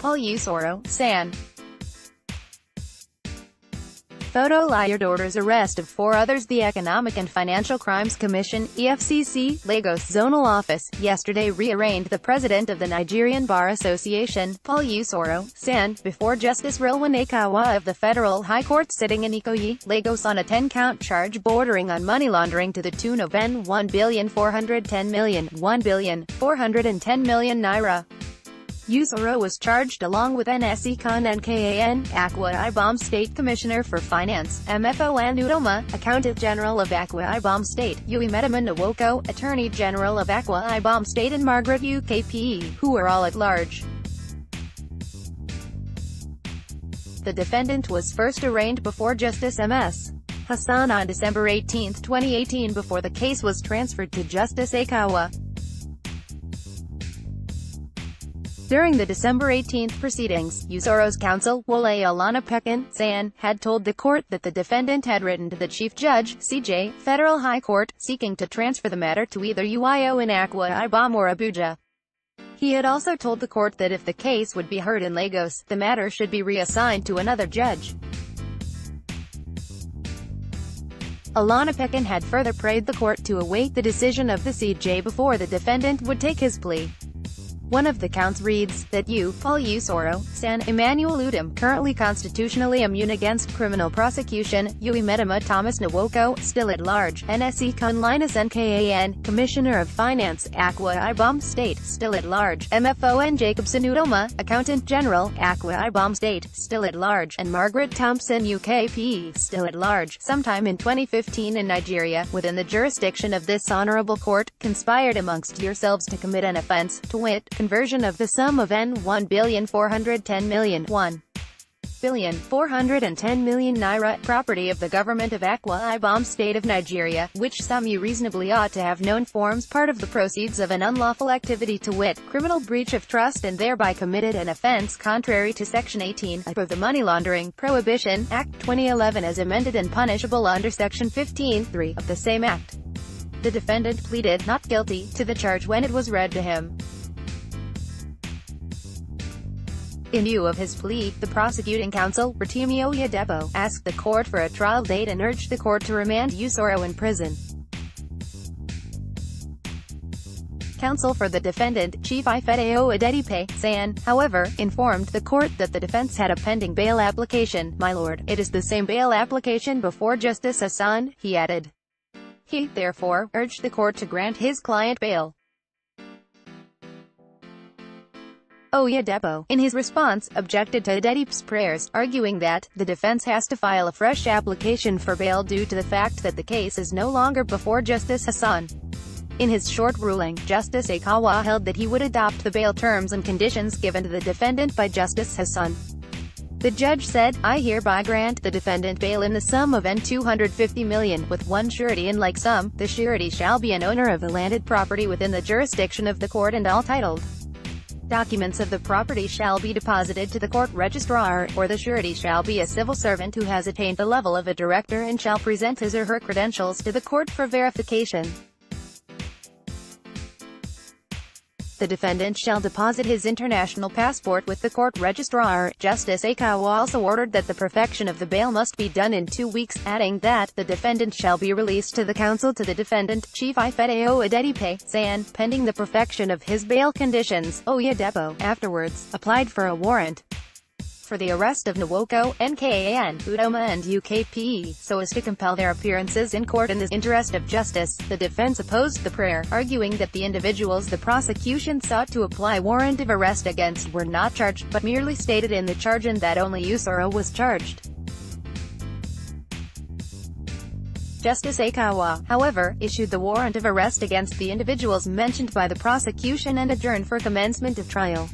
Paul Usoro, SAN. Photo Liard orders arrest of 4 others. The Economic and Financial Crimes Commission, EFCC, Lagos Zonal Office, yesterday rearraigned the president of the Nigerian Bar Association, Paul Usoro, SAN, before Justice Rilwan Aikawa of the Federal High Court sitting in Ikoyi, Lagos on a 10-count charge bordering on money laundering to the tune of N1,410,410,000,000 naira. Usoro was charged along with Nsikan Nkan, Akwa Ibom State Commissioner for Finance, Mfon Udoma, Accountant General of Akwa Ibom State, Uwemedimo Thomas Nwoko, Attorney General of Akwa Ibom State, and Margaret Ukpe, who were all at large. The defendant was first arraigned before Justice M.S. Hassan on December 18, 2018, before the case was transferred to Justice Aikawa. During the December 18th proceedings, Usoro's counsel, Wole Olanipekun, SAN, had told the court that the defendant had written to the Chief Judge, CJ, Federal High Court, seeking to transfer the matter to either UIO in Akwa Ibom or Abuja. He had also told the court that if the case would be heard in Lagos, the matter should be reassigned to another judge. Olanipekun had further prayed the court to await the decision of the CJ before the defendant would take his plea. One of the counts reads, that you, Paul Usoro, SAN, Emmanuel Udum, currently constitutionally immune against criminal prosecution, Uwemedimo Thomas Nwoko, still at large, Nsikan Nkan, Commissioner of Finance, Akwa Ibom State, still at large, Mfon Jacobson Udoma, Accountant General, Akwa Ibom State, still at large, and Margaret Thompson Ukpe, still at large, sometime in 2015 in Nigeria, within the jurisdiction of this honorable court, conspired amongst yourselves to commit an offense, to wit, conversion of the sum of N1,410,000,000 naira, property of the government of Akwa Ibom State of Nigeria, which sum you reasonably ought to have known forms part of the proceeds of an unlawful activity, to wit, criminal breach of trust, and thereby committed an offense contrary to Section 18 of the Money Laundering Prohibition Act 2011 as amended and punishable under Section 15(3) of the same act. The defendant pleaded not guilty to the charge when it was read to him. In view of his plea, the prosecuting counsel, Rotimi Oyedepo, asked the court for a trial date and urged the court to remand Usoro in prison. Counsel for the defendant, Chief Ifedeo Adedipe, SAN, however, informed the court that the defense had a pending bail application. "My lord, it is the same bail application before Justice Hassan," he added. He, therefore, urged the court to grant his client bail. Oyedepo, in his response, objected to Adedipe's prayers, arguing that the defense has to file a fresh application for bail due to the fact that the case is no longer before Justice Hassan. In his short ruling, Justice Aikawa held that he would adopt the bail terms and conditions given to the defendant by Justice Hassan. The judge said, "I hereby grant the defendant bail in the sum of N250,000,000, with one surety in like sum. The surety shall be an owner of the landed property within the jurisdiction of the court and all titled documents of the property shall be deposited to the court registrar, or the surety shall be a civil servant who has attained the level of a director and shall present his or her credentials to the court for verification. The defendant shall deposit his international passport with the court registrar." Justice Aikawa also ordered that the perfection of the bail must be done in 2 weeks, adding that the defendant shall be released to the counsel to the defendant, Chief Ifedeo Adedipe, SAN, pending the perfection of his bail conditions. Oyedepo, afterwards, applied for a warrant for the arrest of Nwoko, Nkan, Udoma and Ukpe, so as to compel their appearances in court in the interest of justice. The defense opposed the prayer, arguing that the individuals the prosecution sought to apply warrant of arrest against were not charged, but merely stated in the charge, and that only Usoro was charged. Justice Aikawa, however, issued the warrant of arrest against the individuals mentioned by the prosecution and adjourned for commencement of trial.